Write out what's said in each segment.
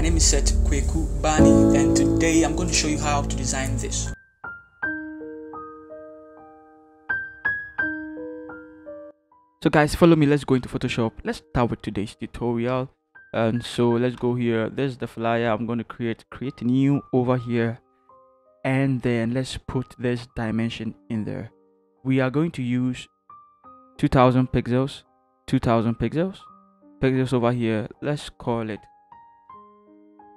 My name is Seth Kweku Bani, and today I'm going to show you how to design this. So guys, follow me. Let's go into Photoshop. Let's start with today's tutorial. And so let's go here. There's the flyer. I'm going to create new over here, and then let's put this dimension in there. We are going to use 2000 pixels, 2000 pixels over here. Let's call it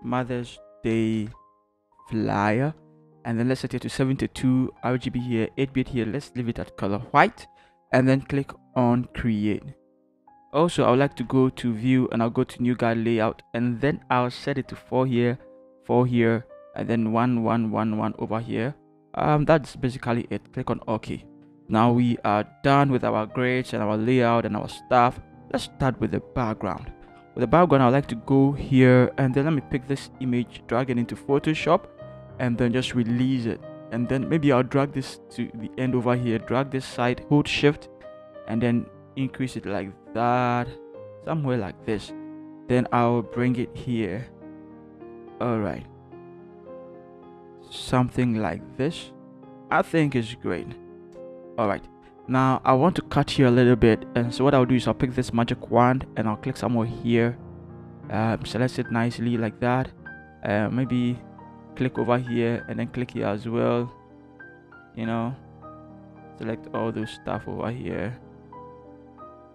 Mother's Day flyer, and then let's set it to 72 RGB here, 8-bit here. Let's leave it at color white, and then click on create. Also, I would like to go to view, and I'll go to new guide layout, and then I'll set it to 4 here, and then 1 over here. That's basically it. Click on OK. Now we are done with our grades and our layout and our stuff. Let's start with the background. With the background, I would like to go here, and then let me pick this image, drag it into Photoshop, and then just release it. And then maybe I'll drag this to the end over here, drag this side, hold shift, and then increase it like that, somewhere like this. Then I'll bring it here. All right, something like this, I think is great. All right, now I want to cut here a little bit, and so what I'll do is I'll pick this magic wand, and I'll click somewhere here, select it nicely like that, maybe click over here, and then click here as well, you know, select all those stuff over here.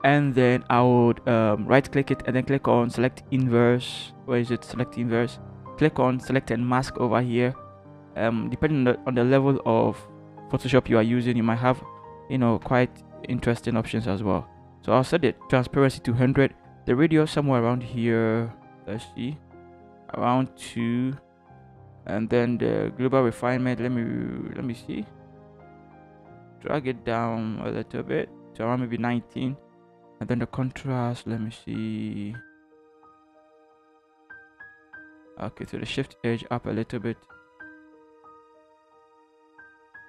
And then I would right click it, and then click on select inverse. Where is it? Select inverse. Click on select and mask over here. Depending on the level of Photoshop you are using, you might have, you know, quite interesting options as well. So I'll set the transparency to 100, the radius somewhere around here, let's see, around 2, and then the global refinement, let me see, drag it down a little bit to around maybe 19. And then the contrast, let me see. Okay, so the shift edge up a little bit.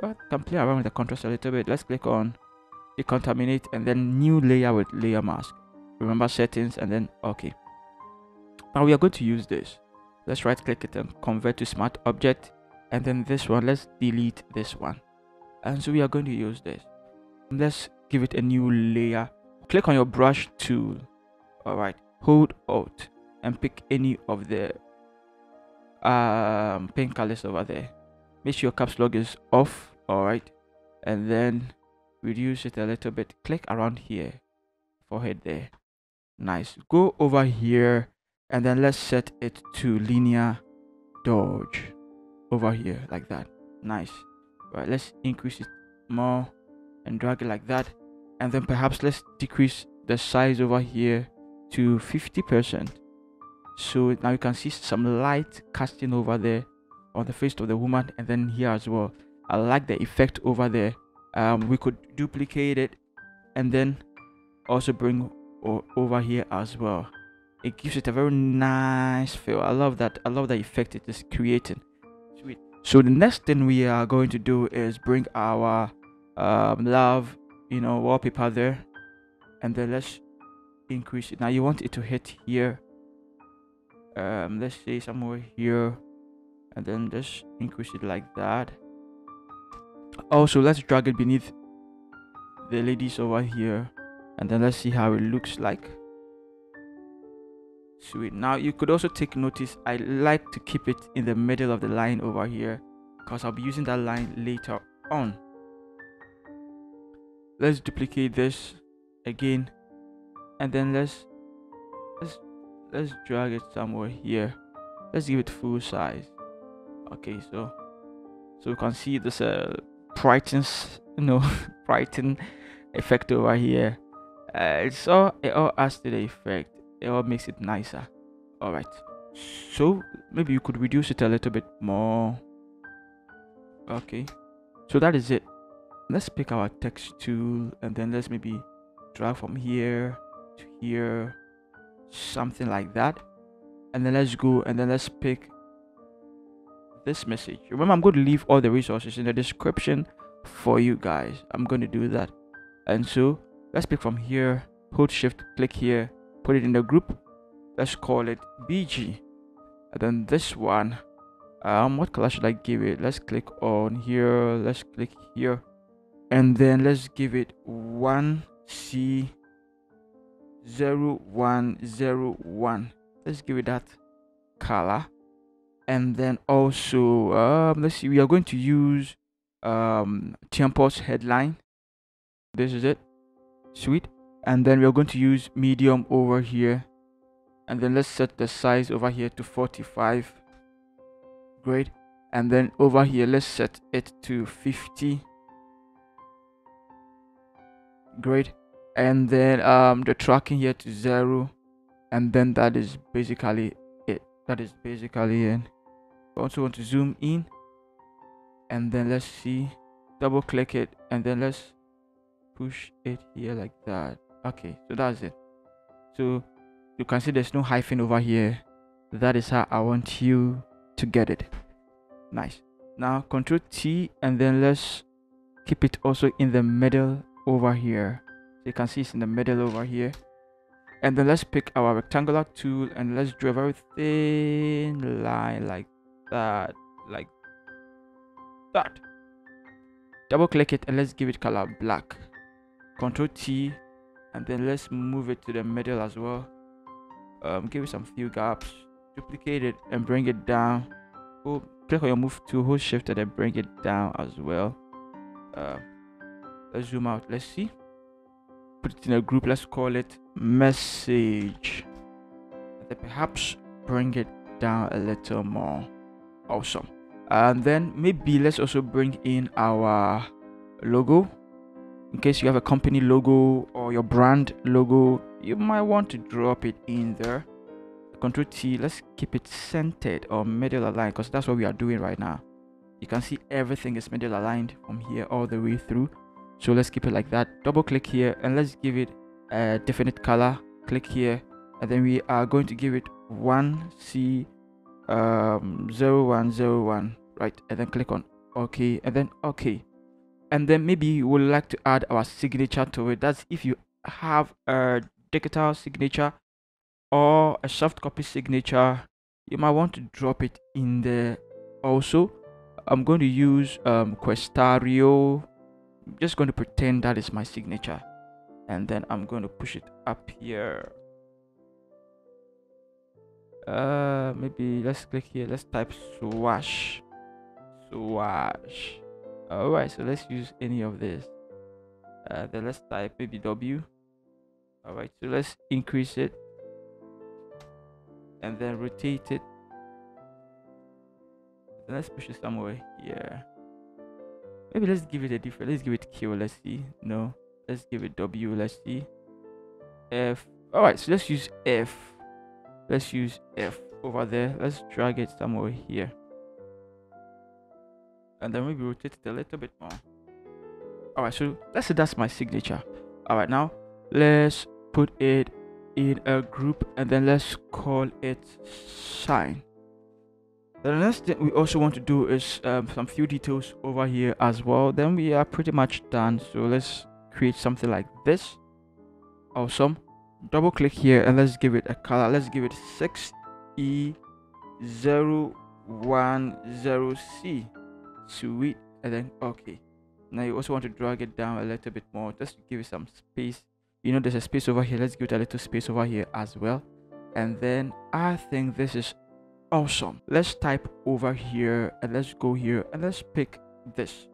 But can play around with the contrast a little bit. Let's click on decontaminate, and then new layer with layer mask. Remember settings, and then okay. Now we are going to use this. Let's right click it and convert to smart object. And then this one, let's delete this one. And so we are going to use this. Let's give it a new layer. Click on your brush tool. All right, hold Alt and pick any of the paint colors over there. Make sure your caps lock is off. All right, and then reduce it a little bit. Click around here, forehead there. Nice. Go over here, and then let's set it to linear dodge over here like that. Nice. All right, let's increase it more and drag it like that. And then perhaps let's decrease the size over here to 50%. So now you can see some light casting over there on the face of the woman, and then here as well. I like the effect over there. We could duplicate it and then also bring over here as well. It gives it a very nice feel. I love that. I love the effect it is creating. Sweet. So the next thing we are going to do is bring our love, you know, wallpaper there, and then let's increase it. Now you want it to hit here, let's say somewhere here, and then just increase it like that. Also, let's drag it beneath the ladies over here, and then let's see how it looks like. Sweet. Now you could also take notice, I like to keep it in the middle of the line over here, because I'll be using that line later on. Let's duplicate this again, and then let's drag it somewhere here. Let's give it full size. Okay, so you can see this brightness, you know, brighten effect over here. It all adds to the effect. It all makes it nicer. All right, so maybe you could reduce it a little bit more. Okay, so that is it. Let's pick our text tool, and then let's maybe drag from here to here, something like that. And then let's go, and then let's pick this message. Remember, I'm going to leave all the resources in the description for you guys. I'm going to do that. And so let's pick from here, hold shift, click here, put it in the group. Let's call it BG. And then this one, what color should I give it? Let's click on here, let's click here, and then let's give it 1C0101. Let's give it that color. And then also let's see, we are going to use Tempest headline. This is it, sweet. And then we are going to use medium over here, and then let's set the size over here to 45. Great. And then over here let's set it to 50. Great. And then the tracking here to 0, and then that is basically it. I also want to zoom in, and then let's see, double click it, and then let's push it here like that. Okay, so that's it. So you can see there's no hyphen over here. That is how I want you to get it. Nice. Now Control T, and then let's keep it also in the middle over here. So you can see it's in the middle over here. And then let's pick our rectangular tool, and let's draw a very thin line like that, Double click it, and let's give it color black. Control T, and then let's move it to the middle as well. Give it some few gaps. Duplicate it and bring it down. Oh, click on your move tool, hold shift, and then bring it down as well. Let's zoom out. Let's see. Put it in a group. Let's call it message. And then perhaps bring it down a little more. Awesome. And then maybe let's also bring in our logo. In case you have a company logo or your brand logo, you might want to drop it in there. Control T, let's keep it centered or middle aligned, because that's what we are doing right now. You can see everything is middle aligned from here all the way through. So let's keep it like that. Double click here, and let's give it a definite color. Click here, and then we are going to give it 1C0101, right? And then click on OK, and then OK. And then maybe you would like to add our signature to it. That's if you have a digital signature or a soft copy signature, you might want to drop it in there. Also, I'm going to use Questario. I'm just going to pretend that is my signature, and then I'm going to push it up here. Maybe let's click here, let's type swash. All right, so let's use any of this. Then let's type maybe W. All right, so let's increase it, and then rotate it, and let's push it somewhere. Yeah, maybe let's give it a different, let's give it Q, let's see. No, let's give it W, let's see. F. All right, so let's use F. Let's use F over there. Let's drag it somewhere here, and then maybe rotate it a little bit more. All right, so let's say that's my signature. All right, now let's put it in a group, and then let's call it sign. The next thing we also want to do is some few details over here as well. Then we are pretty much done. So let's create something like this. Awesome. Double click here, and let's give it a color. Let's give it 6E010C. Sweet. And then okay. Now you also want to drag it down a little bit more, just to give it some space. You know, there's a space over here. Let's give it a little space over here as well. And then I think this is awesome. Let's type over here, and let's go here, and let's pick this.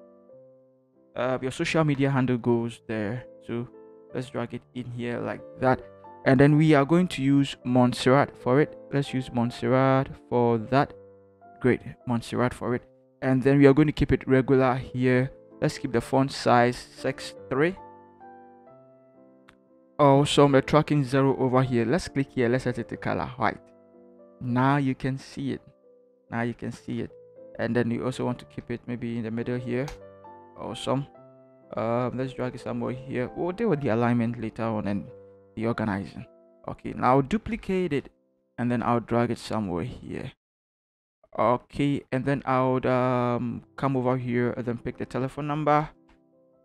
Your social media handle goes there, so let's drag it in here like that. And then we are going to use Montserrat for it. Let's use Montserrat for that. Great, Montserrat for it. And then we are going to keep it regular here. Let's keep the font size 6:3. Awesome. The tracking 0 over here. Let's click here. Let's set it to color white. Now you can see it. Now you can see it. And then you also want to keep it maybe in the middle here. Awesome. Let's drag it somewhere here. We'll deal with the alignment later on and the organizing. Okay, now I'll duplicate it, and then I'll drag it somewhere here. Okay, and then I'll come over here, and then pick the telephone number,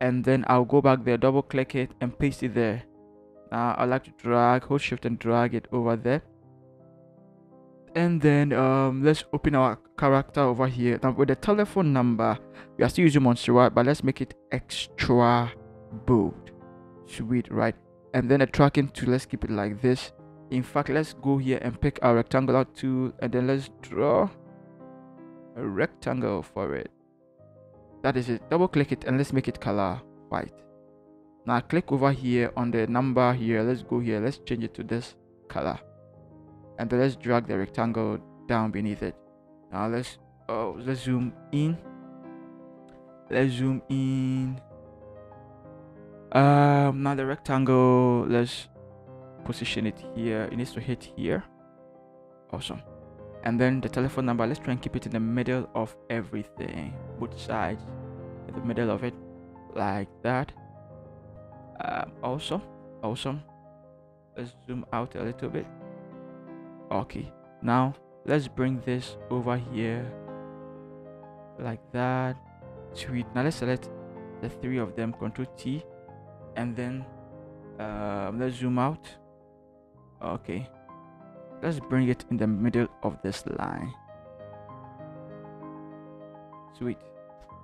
and then I'll go back there, double click it, and paste it there. Now I like to drag, hold shift and drag it over there. And then let's open our character over here. Now with the telephone number, we are still using Montserrat, but let's make it extra bold. Sweet, right? And then the tracking tool, let's keep it like this. In fact, let's go here and pick our rectangular tool, and then let's draw a rectangle for it. That is it. Double click it and let's make it color white. Now click over here on the number here. Let's go here, let's change it to this color, and then let's drag the rectangle down beneath it. Now let's zoom in, now the rectangle, let's position it here. It needs to hit here. Awesome. And then the telephone number, let's try and keep it in the middle of everything, both sides, in the middle of it like that. Awesome. Let's zoom out a little bit. Okay, now let's bring this over here like that. Sweet. Now let's select the three of them, Ctrl T, and then let's zoom out. Okay, let's bring it in the middle of this line. Sweet.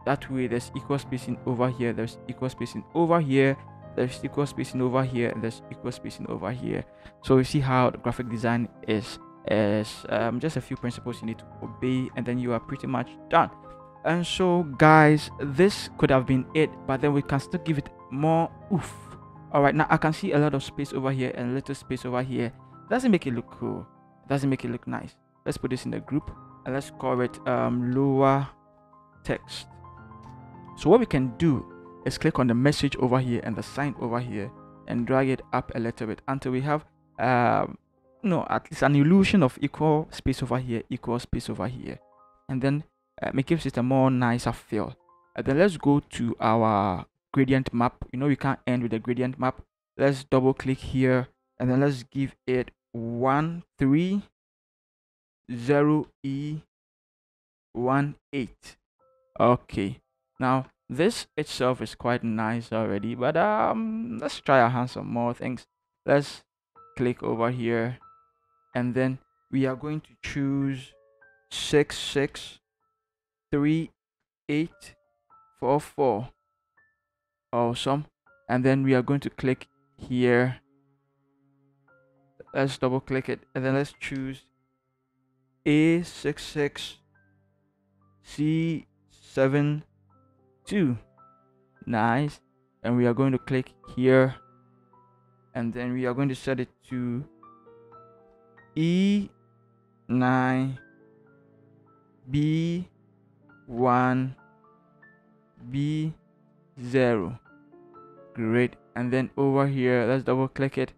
That way there's equal spacing over here, there's equal spacing over here, there's equal spacing over here, and there's equal spacing over here. So you see how the graphic design is. Just a few principles you need to obey, and then you are pretty much done. And so guys, this could have been it, but then we can still give it more oof. All right, now I can see a lot of space over here and little space over here. Doesn't make it look cool, doesn't make it look nice. Let's put this in the group and let's call it lower text. So what we can do is click on the message over here and the sign over here and drag it up a little bit until we have at least an illusion of equal space over here, equal space over here, and then it gives it a more nicer feel. And then let's go to our gradient map. You know, we can't end with a gradient map. Let's double click here and then let's give it 130E18. Okay, now this itself is quite nice already, but let's try our hands on more things. Let's click over here and then we are going to choose 663844. Awesome. And then we are going to click here, let's double click it, and then let's choose A66C72. Nice. And we are going to click here and then we are going to set it to E9B1B0. Great. And then over here let's double click it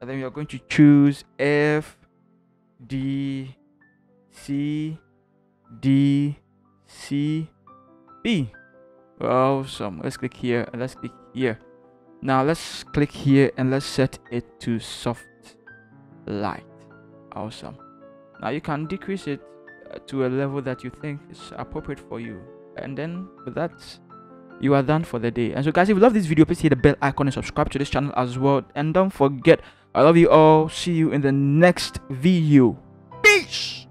and then we are going to choose FDCDCB. Awesome. Let's click here and let's click here. Now let's click here and let's set it to soft light. Awesome. Now you can decrease it to a level that you think is appropriate for you, and then with that you are done for the day. And so guys, if you love this video, please hit the bell icon and subscribe to this channel as well, and don't forget, I love you all. See you in the next video. Peace.